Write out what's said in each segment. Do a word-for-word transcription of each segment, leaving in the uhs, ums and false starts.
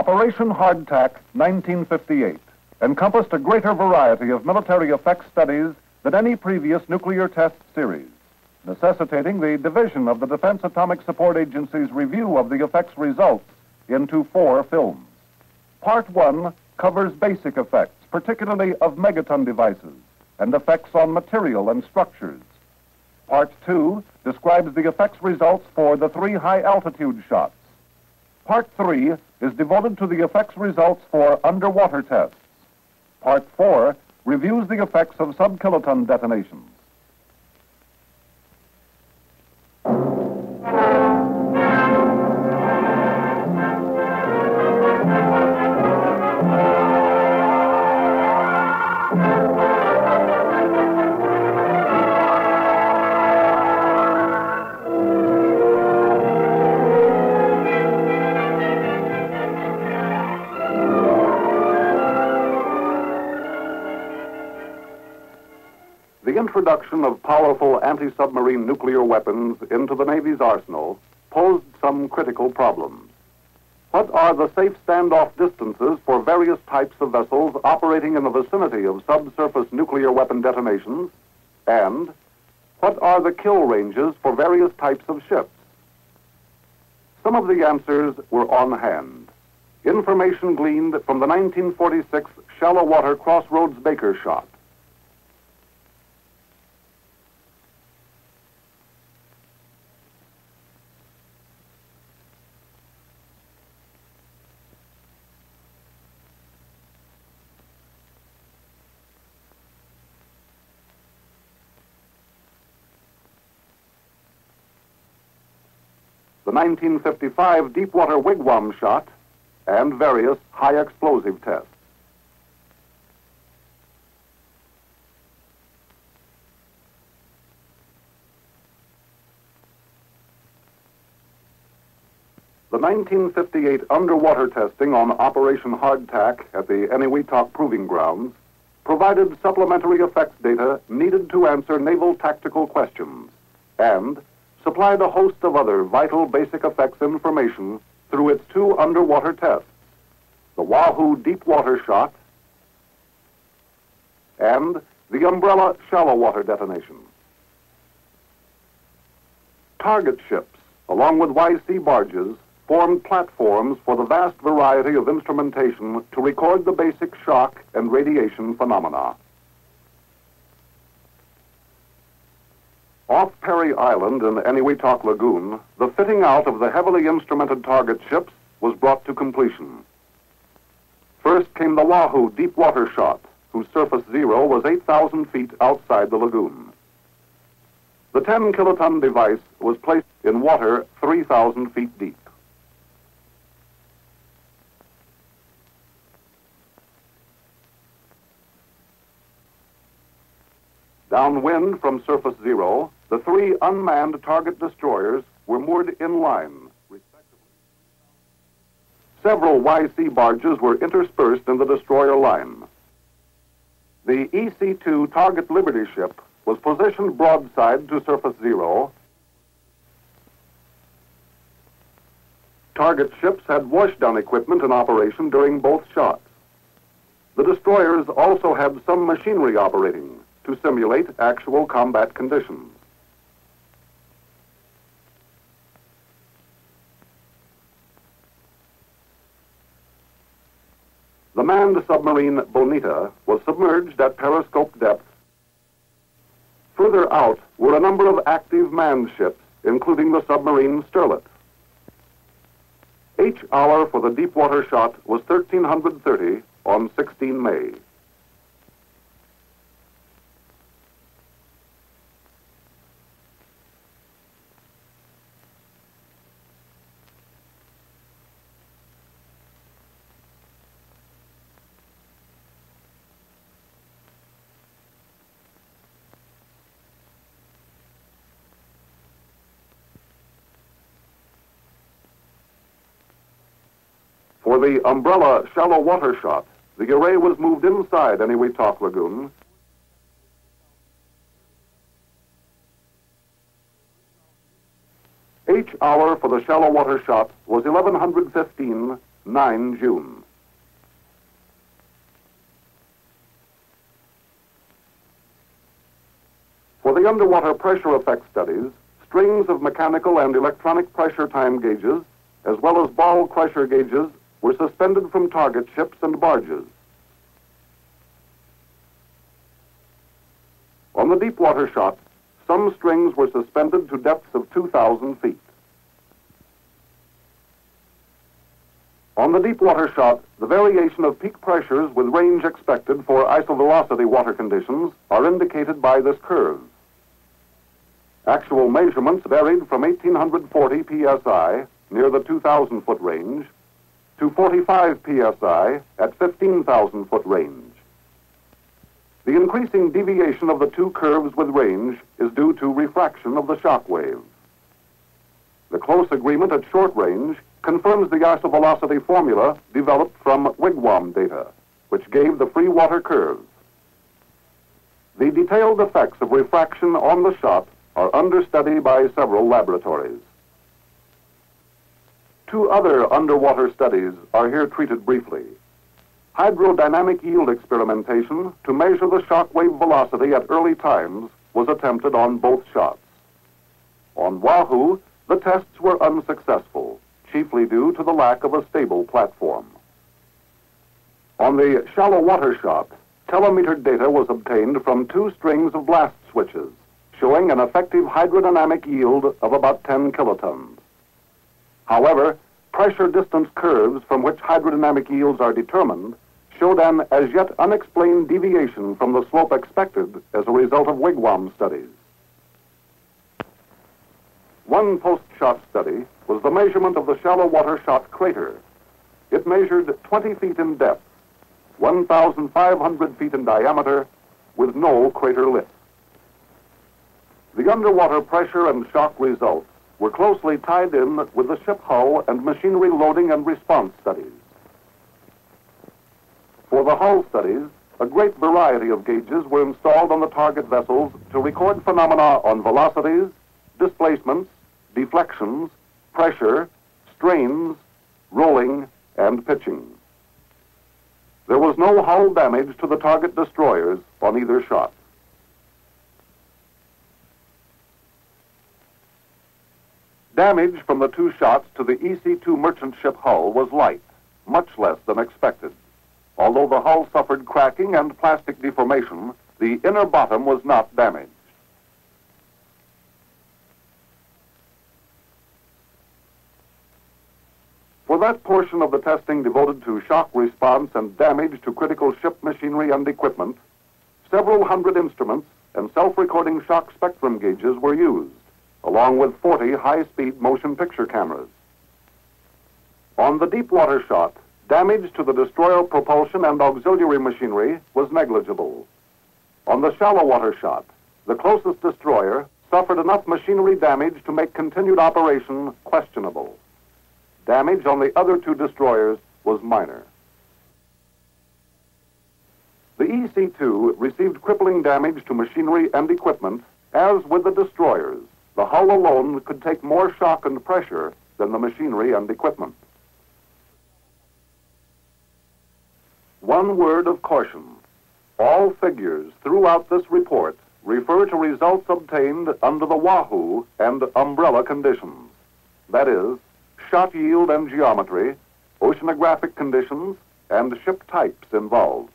Operation Hardtack, nineteen fifty-eight, encompassed a greater variety of military effects studies than any previous nuclear test series, necessitating the division of the Defense Atomic Support Agency's review of the effects results into four films. Part one covers basic effects, particularly of megaton devices, and effects on material and structures. Part two describes the effects results for the three high-altitude shots. Part three is devoted to the effects results for underwater tests. Part four reviews the effects of sub-kiloton detonations. The introduction of powerful anti-submarine nuclear weapons into the Navy's arsenal posed some critical problems. What are the safe standoff distances for various types of vessels operating in the vicinity of subsurface nuclear weapon detonations? And what are the kill ranges for various types of ships? Some of the answers were on hand. Information gleaned from the nineteen forty-six shallow water Crossroads Baker Shot. The nineteen fifty-five deepwater Wigwam shot, and various high explosive tests. The nineteen fifty-eight underwater testing on Operation Hardtack at the Enewetak Proving Grounds provided supplementary effects data needed to answer naval tactical questions, and supplied a host of other vital basic effects information through its two underwater tests, the Wahoo deepwater shot and the Umbrella shallow water detonation. Target ships, along with Y C barges, formed platforms for the vast variety of instrumentation to record the basic shock and radiation phenomena. Off Perry Island in Enewetak Lagoon, the fitting out of the heavily instrumented target ships was brought to completion. First came the Wahoo deepwater shot, whose surface zero was eight thousand feet outside the lagoon. The ten kiloton device was placed in water three thousand feet deep. Downwind from surface zero, the three unmanned target destroyers were moored in line, respectively. Several Y C barges were interspersed in the destroyer line. The E C two target Liberty ship was positioned broadside to surface zero. Target ships had washdown equipment in operation during both shots. The destroyers also had some machinery operating to simulate actual combat conditions. The manned submarine Bonita was submerged at periscope depth. Further out were a number of active manned ships, including the submarine Sterlet. Each hour for the deepwater shot was thirteen hundred thirty on sixteen May. For the Umbrella shallow water shot, the array was moved inside Enewetak Lagoon. Each hour for the shallow water shot was eleven hundred fifteen nine June. For the underwater pressure effect studies, strings of mechanical and electronic pressure time gauges, as well as ball pressure gauges, were suspended from target ships and barges. On the deep water shot, some strings were suspended to depths of two thousand feet. On the deep water shot, the variation of peak pressures with range expected for isovelocity water conditions are indicated by this curve. Actual measurements varied from eighteen forty P S I near the two thousand foot range to forty-five P S I at fifteen thousand foot range. The increasing deviation of the two curves with range is due to refraction of the shock wave. The close agreement at short range confirms the isovelocity formula developed from Wigwam data, which gave the free water curve. The detailed effects of refraction on the shot are under study by several laboratories. Two other underwater studies are here treated briefly. Hydrodynamic yield experimentation to measure the shock wave velocity at early times was attempted on both shots. On Wahoo, the tests were unsuccessful, chiefly due to the lack of a stable platform. On the shallow water shot, telemetered data was obtained from two strings of blast switches, showing an effective hydrodynamic yield of about ten kilotons. However, pressure distance curves from which hydrodynamic yields are determined showed an as yet unexplained deviation from the slope expected as a result of Wigwam studies. One post-shot study was the measurement of the shallow water shot crater. It measured twenty feet in depth, one thousand five hundred feet in diameter, with no crater lip. The underwater pressure and shock results were closely tied in with the ship hull and machinery loading and response studies. For the hull studies, a great variety of gauges were installed on the target vessels to record phenomena on velocities, displacements, deflections, pressure, strains, rolling, and pitching. There was no hull damage to the target destroyers on either shot. Damage from the two shots to the E C two merchant ship hull was light, much less than expected. Although the hull suffered cracking and plastic deformation, the inner bottom was not damaged. For that portion of the testing devoted to shock response and damage to critical ship machinery and equipment, several hundred instruments and self-recording shock spectrum gauges were used, along with forty high-speed motion picture cameras. On the deep water shot, damage to the destroyer propulsion and auxiliary machinery was negligible. On the shallow water shot, the closest destroyer suffered enough machinery damage to make continued operation questionable. Damage on the other two destroyers was minor. The E C two received crippling damage to machinery and equipment, as with the destroyers. The hull alone could take more shock and pressure than the machinery and equipment. One word of caution. All figures throughout this report refer to results obtained under the Wahoo and Umbrella conditions. That is, shot yield and geometry, oceanographic conditions, and ship types involved.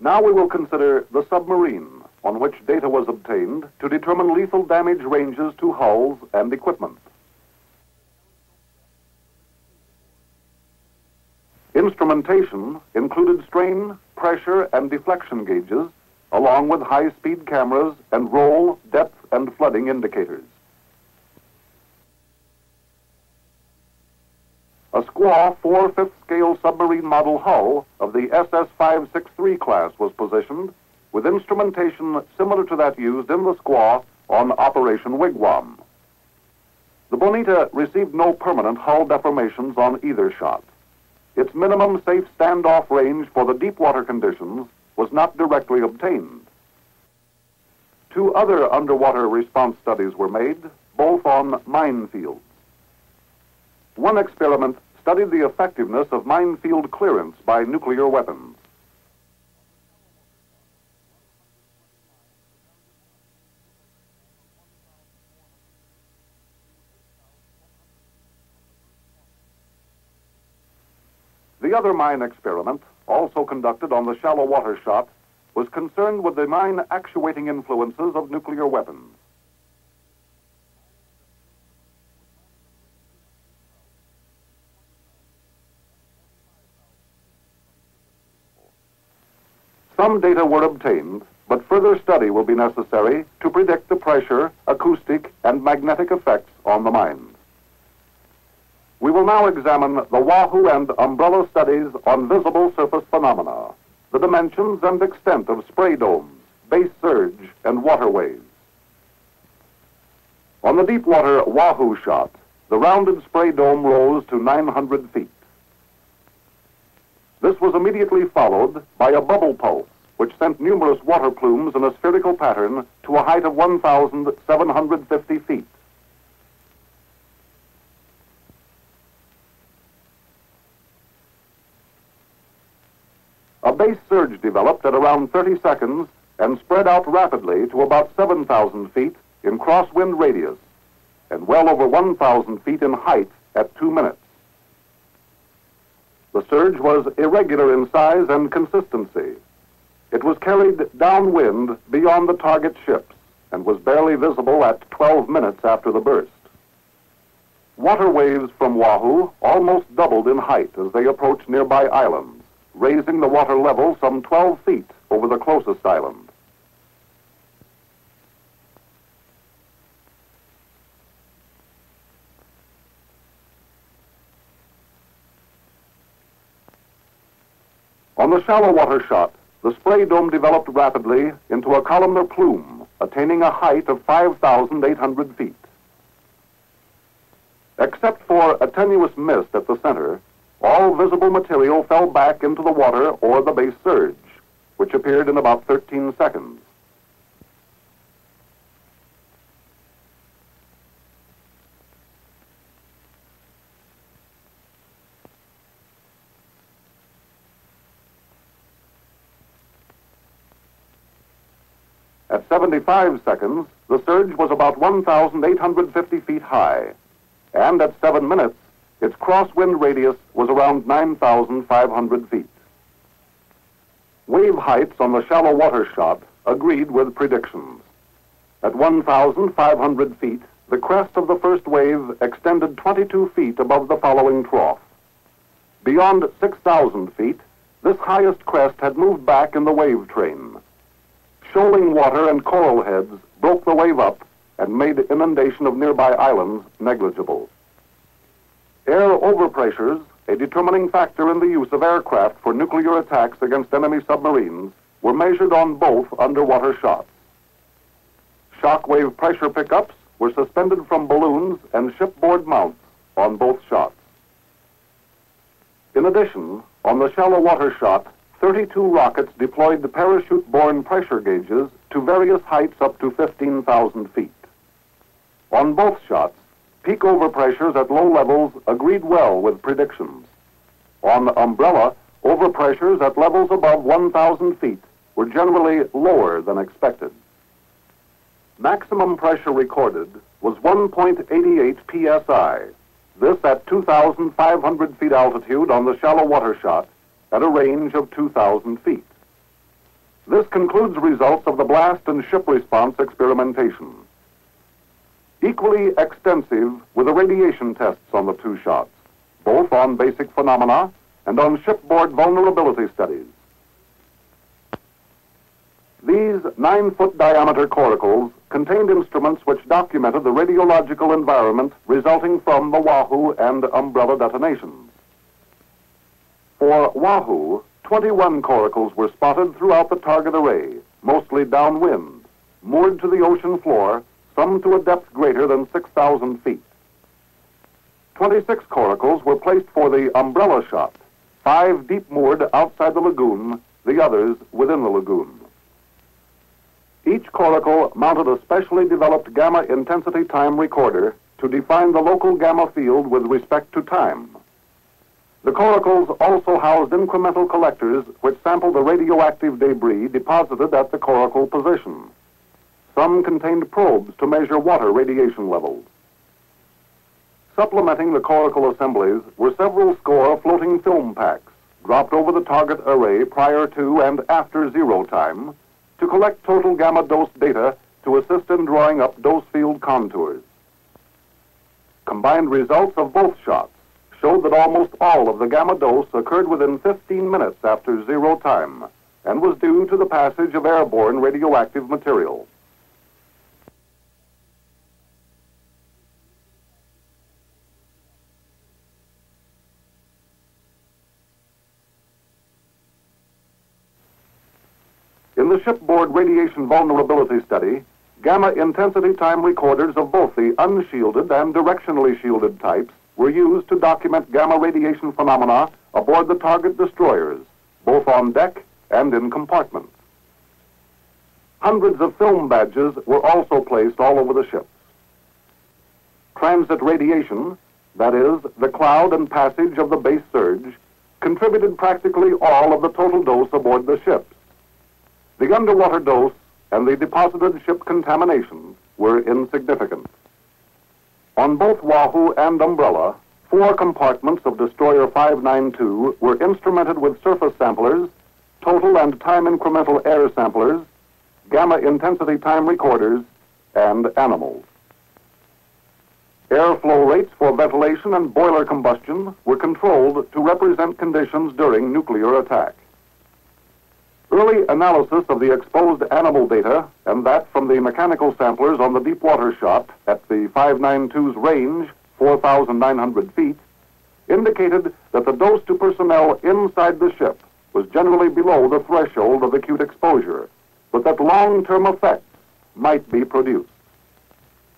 Now we will consider the submarine, on which data was obtained to determine lethal damage ranges to hulls and equipment. Instrumentation included strain, pressure, and deflection gauges, along with high-speed cameras and roll, depth, and flooding indicators. A squaw four-fifth scale submarine model hull of the S S five sixty-three class was positioned, with instrumentation similar to that used in the squaw on Operation Wigwam. The Bonita received no permanent hull deformations on either shot. Its minimum safe standoff range for the deep water conditions was not directly obtained. Two other underwater response studies were made, both on minefields. One experiment studied the effectiveness of minefield clearance by nuclear weapons. The other mine experiment, also conducted on the shallow water shot, was concerned with the mine actuating influences of nuclear weapons. Some data were obtained, but further study will be necessary to predict the pressure, acoustic, and magnetic effects on the mines. We will now examine the Wahoo and Umbrella studies on visible surface phenomena, the dimensions and extent of spray domes, base surge, and waterways. On the deep water Wahoo shot, the rounded spray dome rose to nine hundred feet. This was immediately followed by a bubble pulse, which sent numerous water plumes in a spherical pattern to a height of one thousand seven hundred fifty feet. A base surge developed at around thirty seconds and spread out rapidly to about seven thousand feet in crosswind radius and well over one thousand feet in height at two minutes. The surge was irregular in size and consistency. It was carried downwind beyond the target ships and was barely visible at twelve minutes after the burst. Water waves from Wahoo almost doubled in height as they approached nearby islands, raising the water level some twelve feet over the closest island. On the shallow water shot, the spray dome developed rapidly into a columnar plume, attaining a height of five thousand eight hundred feet. Except for a tenuous mist at the center, all visible material fell back into the water or the base surge, which appeared in about thirteen seconds. At seventy-five seconds, the surge was about one thousand eight hundred fifty feet high, and at seven minutes, its crosswind radius was around nine thousand five hundred feet. Wave heights on the shallow water shot agreed with predictions. At one thousand five hundred feet, the crest of the first wave extended twenty-two feet above the following trough. Beyond six thousand feet, this highest crest had moved back in the wave train. Shoaling water and coral heads broke the wave up and made inundation of nearby islands negligible. Air overpressures, a determining factor in the use of aircraft for nuclear attacks against enemy submarines, were measured on both underwater shots. Shockwave pressure pickups were suspended from balloons and shipboard mounts on both shots. In addition, on the shallow water shot, thirty-two rockets deployed the parachute-borne pressure gauges to various heights up to fifteen thousand feet. On both shots, peak overpressures at low levels agreed well with predictions. On Umbrella, overpressures at levels above one thousand feet were generally lower than expected. Maximum pressure recorded was one point eight eight P S I, this at two thousand five hundred feet altitude on the shallow water shot at a range of two thousand feet. This concludes results of the blast and ship response experimentation. Equally extensive were the radiation tests on the two shots, both on basic phenomena and on shipboard vulnerability studies. These nine-foot diameter coracles contained instruments which documented the radiological environment resulting from the Wahoo and Umbrella detonations. For Wahoo, twenty-one coracles were spotted throughout the target array, mostly downwind, moored to the ocean floor, some to a depth greater than six thousand feet. twenty-six coracles were placed for the Umbrella shot, five deep moored outside the lagoon, the others within the lagoon. Each coracle mounted a specially developed gamma intensity time recorder to define the local gamma field with respect to time. The coracles also housed incremental collectors which sampled the radioactive debris deposited at the coracle position. Some contained probes to measure water radiation levels. Supplementing the coracle assemblies were several score floating film packs dropped over the target array prior to and after zero time to collect total gamma dose data to assist in drawing up dose field contours. Combined results of both shots showed that almost all of the gamma dose occurred within fifteen minutes after zero time and was due to the passage of airborne radioactive material. In the shipboard radiation vulnerability study, gamma intensity time recorders of both the unshielded and directionally shielded types were used to document gamma radiation phenomena aboard the target destroyers, both on deck and in compartments. Hundreds of film badges were also placed all over the ships. Transit radiation, that is, the cloud and passage of the base surge, contributed practically all of the total dose aboard the ships. The underwater dose and the deposited ship contamination were insignificant. On both Wahoo and Umbrella, four compartments of Destroyer five ninety-two were instrumented with surface samplers, total and time incremental air samplers, gamma intensity time recorders, and animals. Airflow rates for ventilation and boiler combustion were controlled to represent conditions during nuclear attack. Early analysis of the exposed animal data and that from the mechanical samplers on the deep water shot at the five ninety-two's range, four thousand nine hundred feet, indicated that the dose to personnel inside the ship was generally below the threshold of acute exposure, but that long-term effects might be produced.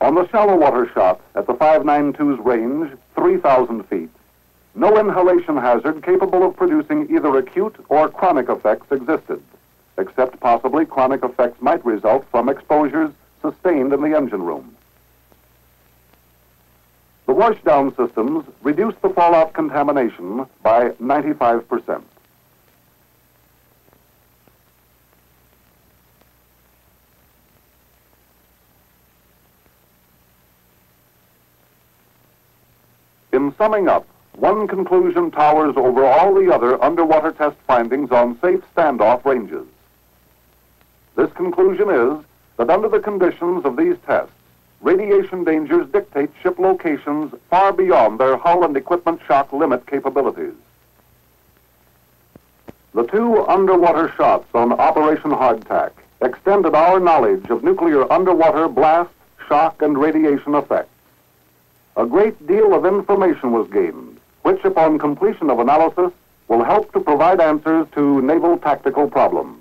On the shallow water shot at the five ninety-two's range, three thousand feet, no inhalation hazard capable of producing either acute or chronic effects existed, except possibly chronic effects might result from exposures sustained in the engine room. The washdown systems reduced the fallout contamination by ninety-five percent. In summing up, one conclusion towers over all the other underwater test findings on safe standoff ranges. This conclusion is that under the conditions of these tests, radiation dangers dictate ship locations far beyond their hull and equipment shock limit capabilities. The two underwater shots on Operation Hardtack extended our knowledge of nuclear underwater blast, shock, and radiation effects. A great deal of information was gained, which upon completion of analysis will help to provide answers to naval tactical problems.